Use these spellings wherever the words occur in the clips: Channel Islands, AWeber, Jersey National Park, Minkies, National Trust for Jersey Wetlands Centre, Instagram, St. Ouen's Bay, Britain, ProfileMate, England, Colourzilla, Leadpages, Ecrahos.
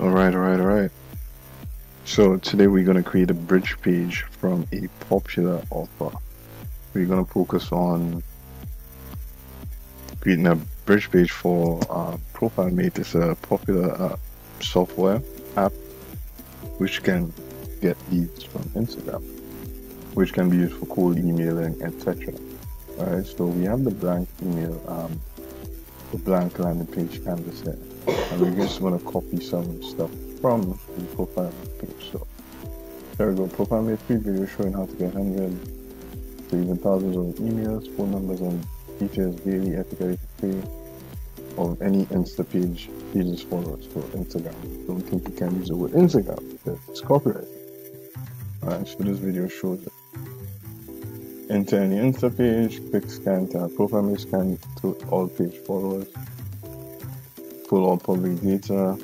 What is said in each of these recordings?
Alright. So today we're going to create a bridge page from a popular offer. We're going to focus on creating a bridge page for ProfileMate. It's a popular software app which can get leads from Instagram, which can be used for cold emailing, etc. Alright, so we have the blank email, the blank landing page canvas here, and we just want to copy some stuff from the ProfileMate page. So there we go, ProfileMate free video showing how to get hundreds to even thousands of emails, phone numbers, and details daily, ethically free of any Insta pages followers for Instagram. Don't think you can use the word Instagram, it's copyright. Alright, so this video shows it. Enter any Insta page, click scan to our ProfileMate, scan to all page followers, pull all public data,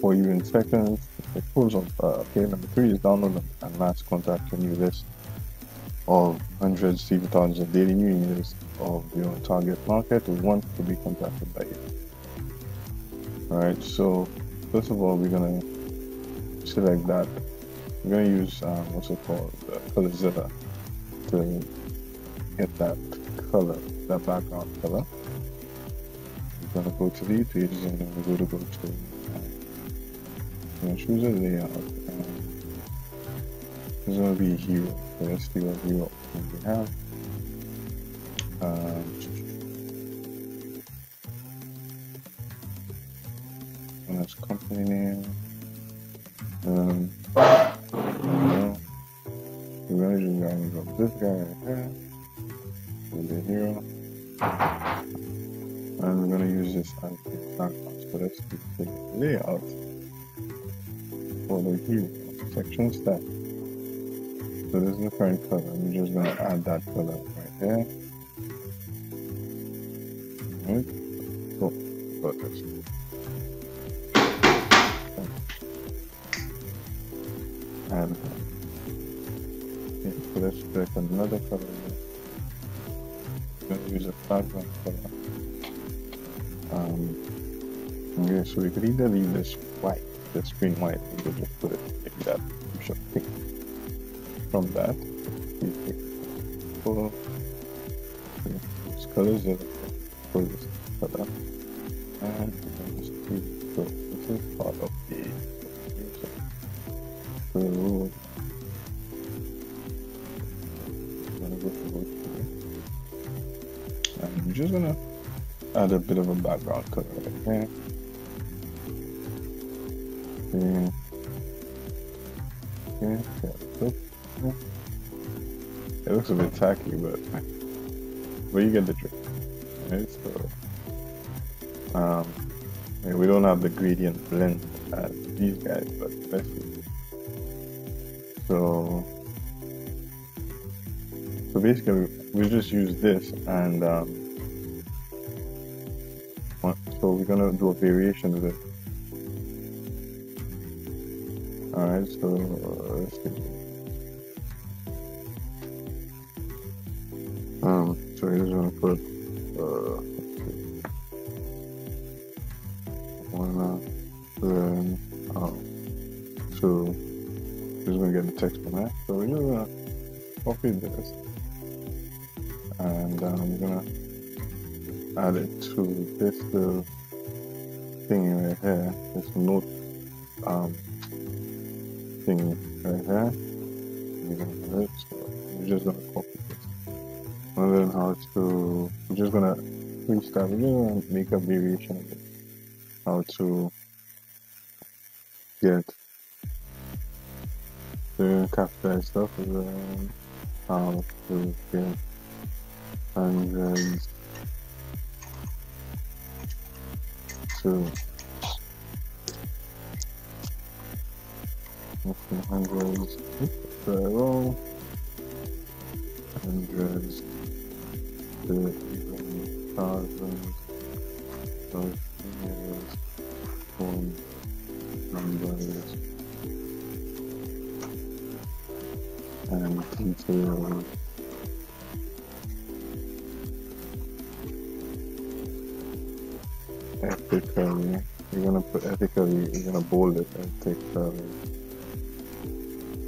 for you in seconds. It pulls off. Okay, number 3 is download and mass contact your new list of hundreds to even thousands of daily new emails of your target market who want to be contacted by you. Alright, so first of all, we're gonna select that. We're going to use what's it called, the color zilla to get that color, that background color. We're going to go to Leadpages and then we're going to go to, we're going to choose a layout. There's going to be a hero, so let's see what hero we have. And that's company name. We're just going to drop this guy right here with the hero, and we're going to use this as the background. So let's do the layout for the hero section step. So this is the current color, and we're just going to add that color right there. Alright, cool, perfect. And so let's click another color. We're going to use a background color. Okay, so we could either leave this white, the screen white, we could just put it like that. We should pick from that. We pick color. This color is this color. And this is, so this is part of the user. And we're just gonna add a bit of a background color right there. It looks a bit tacky, but you get the trick. Right? So we don't have the gradient blend as these guys, but that's it. So basically, we just use this, and so we're gonna do a variation of it. Alright, so let's see. So I just wanna put so we're just gonna get the text from that. So we're just gonna copy this. And I'm gonna add it to this little thing right here, this note thing right here. We're just gonna copy this. And then we're just gonna freestyle, we're just gonna make a variation of it. How to get the capitalized stuff, and then how to get hundreds to 100s to 100s to even thousands of years from numbers and details. Ethically you're gonna put ethically, you're gonna bold it and take the,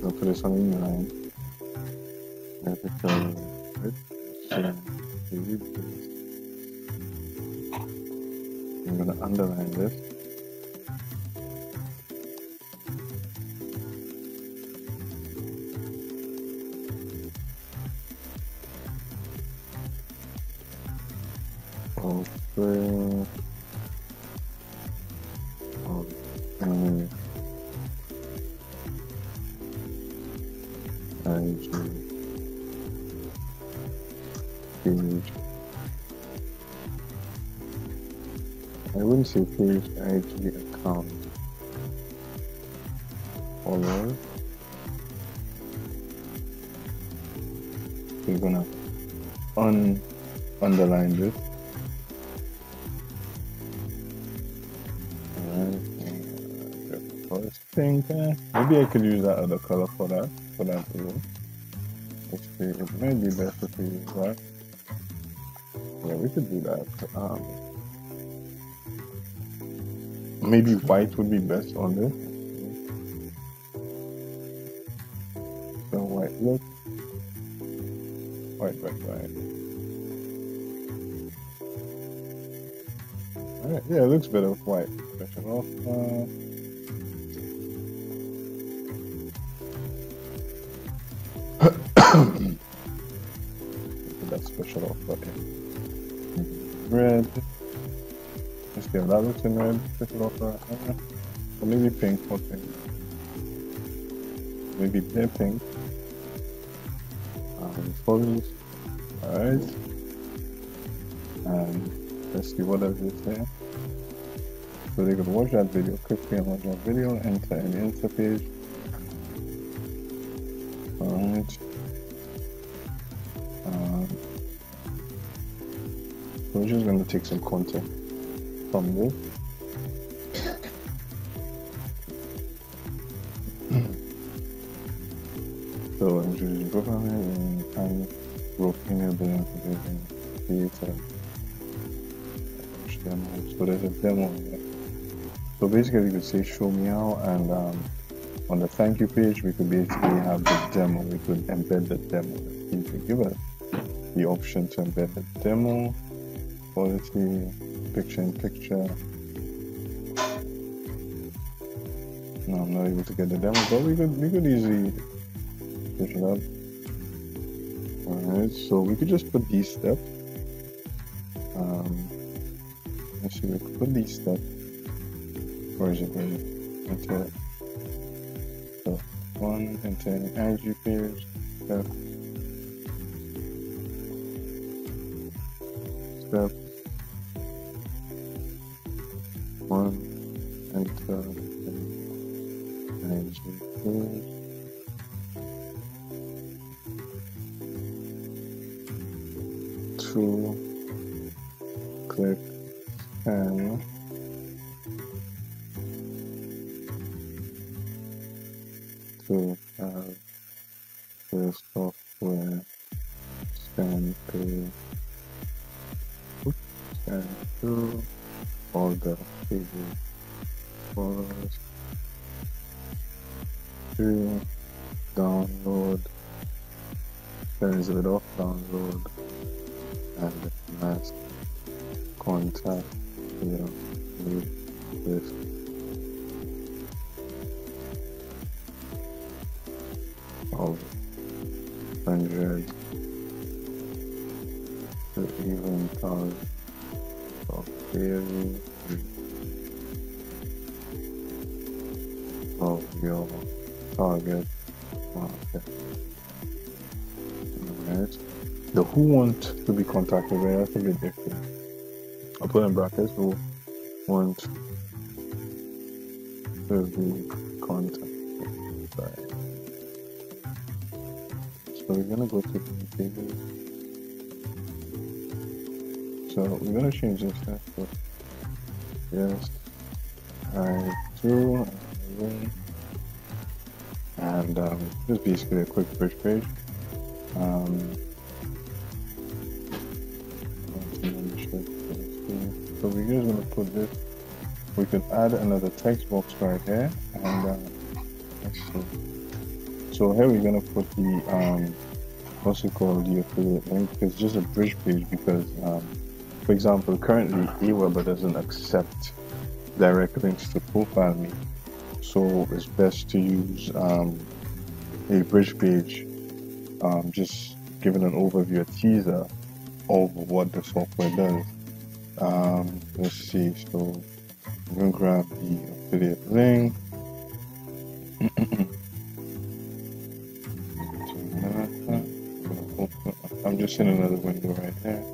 put this on inline. Ethical, right? So, I'm gonna underline this. Okay. I wouldn't say page IG account follower. We're gonna underline this. Alright, first thing, maybe I could use that other color for that alone. It might be best if we use that. Yeah, we could do that. Maybe white would be best on this. So white look. White. Alright, yeah, it looks better with white. Brush it off. That special off button. Red. Let's give that looks in red. Special off button. Or maybe pink. Okay. Maybe clear pink. Follows. Alright. And let's see what else is there. So they could watch that video quickly and watch that video. Enter in the answer page. Alright. We're just going to take some content from this. So I'm choosing profile and group email billing creator. So there's a demo here. So basically we could say show me how, and on the thank you page we could basically have the demo. We could embed the demo. You could give us the option to embed the demo. Quality, picture in picture. No, I'm not able to get the demo, but we could easily push it up. Alright, so we could just put these steps. Actually, we could put these steps. Where is it? Enter. So, one, enter IG page, step. Step. One, enter, and record. Two, click, scan. To have the software scan page. And through all the pages first to download. There is a bit of download and mask contact here with this. Of 100 to even 1,000. Of your target market. Alright. The who want to be contacted, right? That's a bit different. I'll put in brackets who want to be contacted. Sorry. So we're gonna go to the table. So we're gonna change this now. Yes, I do, and just basically a quick push page. So we're just gonna put this we could add another text box right here, and let's see. So here we're gonna put the what's it called, the affiliate link. It's just a bridge page because for example, currently AWeber doesn't accept direct links to ProfileMate, so it's best to use a bridge page, just giving an overview, a teaser of what the software does. Let's see, so I'm gonna grab the affiliate link. I'm just in another window right there.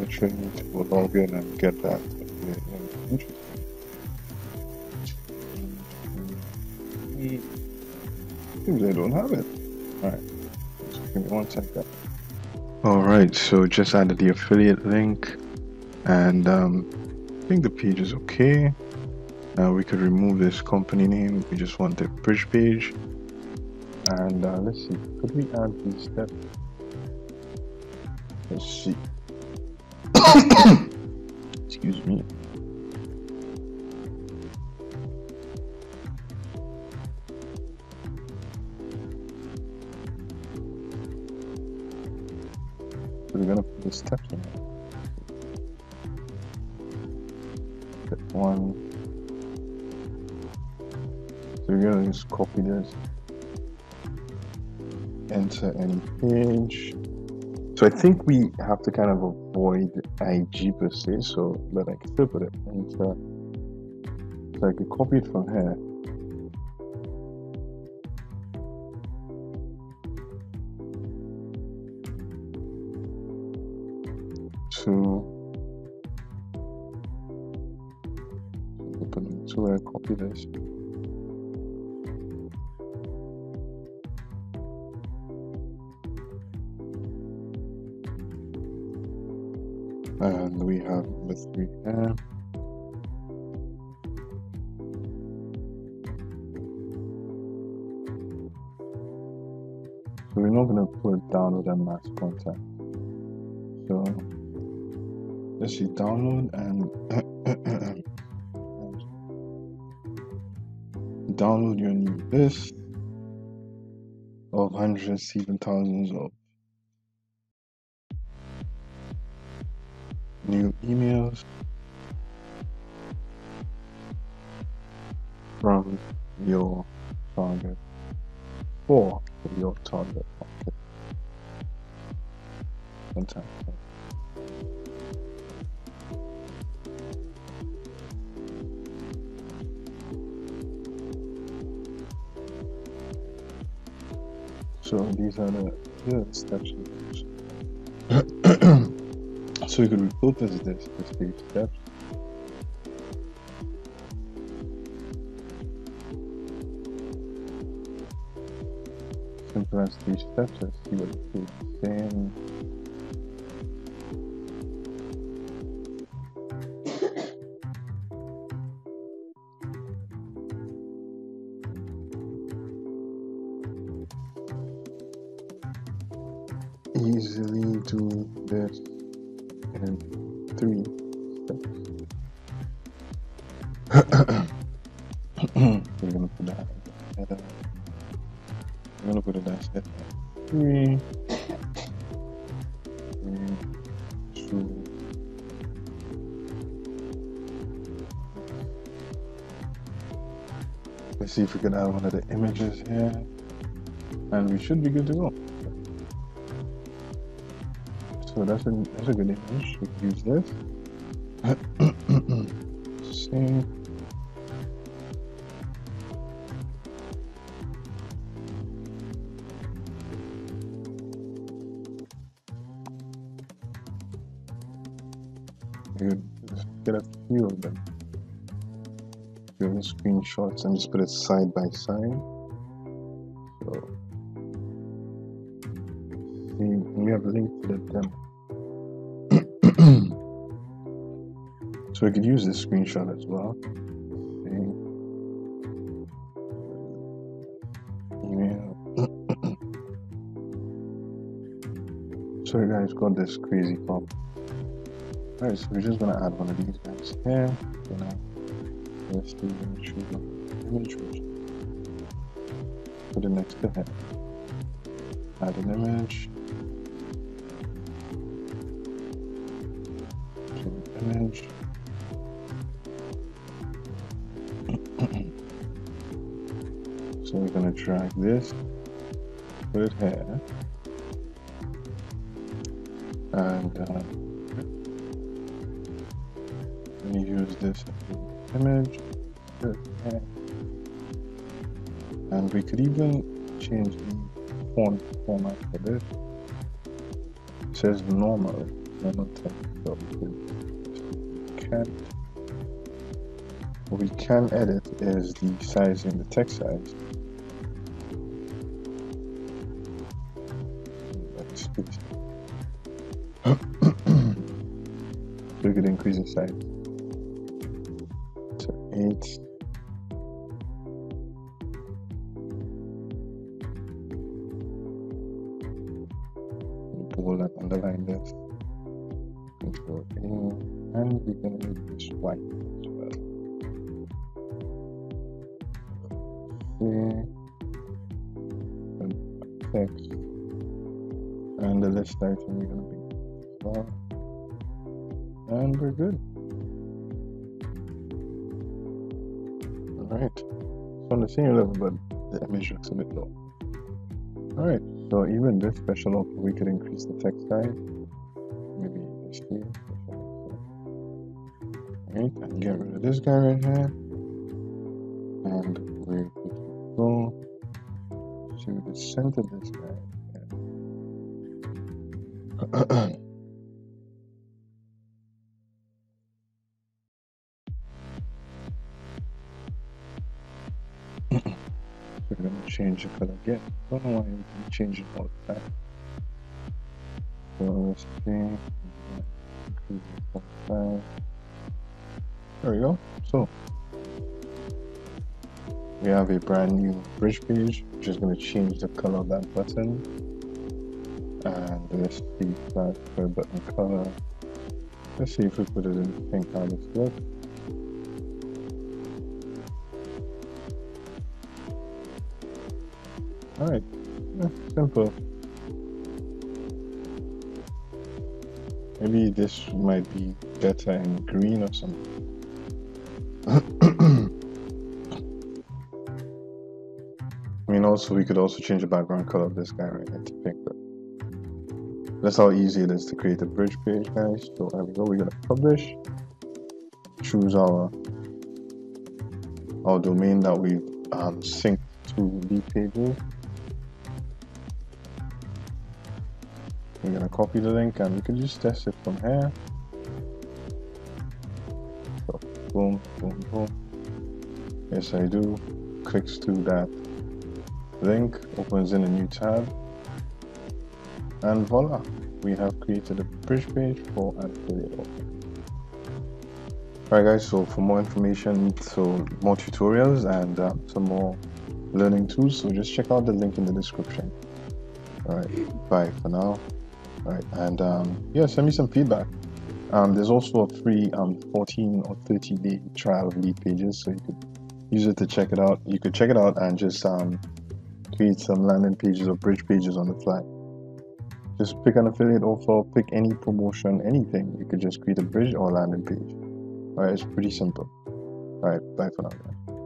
Actually need to log in and get that. Interesting. Seems I don't have it. Alright, give me one second. Alright, so just added the affiliate link, and I think the page is okay. We could remove this company name. We just want the bridge page. And let's see, could we add these steps? Let's see. Excuse me. We're gonna put the steps in there. Step one. So we're gonna just copy this. Enter any page. So I think we have to kind of avoid IG per se, so that I can still put it in. So I can copy it from here. So I copy this. And we have the three here. So we're not going to put download and mass content. So let's see, download and download your new list of hundreds, even thousands of new emails from your target for your target market. Fantastic. So these are the steps. So we could report this page steps. Simple as these steps, let's see what the page is saying. Easily do this. And 3 steps. We're gonna put that at I'm gonna put it at 3, 2. Let's see if we can add one of the images here, and we should be good to go. So that's a good image. We can use this. Same. We could get a few of them. Give them screenshots and just put it side by side. So, see, we have linked to the demo. So we could use this screenshot as well. Sorry guys, got this crazy pop. Alright, so we're just gonna add one of these guys here. Let's do image. Put it next to him. Add an image. So we're gonna drag this, put it here, and let me use this image, put it here, and we could even change the font format for this. It says normal text, so what we can edit is the size and the text size. We could increase the size to 8. Bold and underline this. Control A, and we can make this white as well. Okay. And text and the list item we're gonna be well. And we're good. Alright. So on the senior level, but the image looks a bit low. Alright, so even this special op, we could increase the text size. Maybe HD. Alright, and get rid of this guy right here. And we could go. So we could center this guy. Again. We're gonna change the color again. I don't know why we can change it all the time. So let's see. There we go. So we have a brand new bridge page, which is gonna change the color of that button. And let's see that for button color. Let's see if we put it in pink how this looks. Alright, yeah, simple. Maybe this might be better in green or something. I mean, also we could also change the background color of this guy right here to pink. That's how easy it is to create a bridge page, guys. So there we go. We're gonna publish. Choose our domain that we synced to Leadpages. We're gonna copy the link and we can just test it from here. So, boom, boom, boom. Yes, I do. Clicks to that link, opens in a new tab, and voila, we have created a bridge page for an affiliate offer. Alright, guys. So for more information, more tutorials and some more learning tools, so just check out the link in the description. Alright, bye for now. Alright, and yeah, send me some feedback. There's also a free 14 or 30-day trial of Leadpages, so you could use it to check it out. You could check it out and just create some landing pages or bridge pages on the fly. Just pick an affiliate offer, pick any promotion, anything. You could just create a bridge or landing page. Alright, it's pretty simple. Alright, bye for now, guys.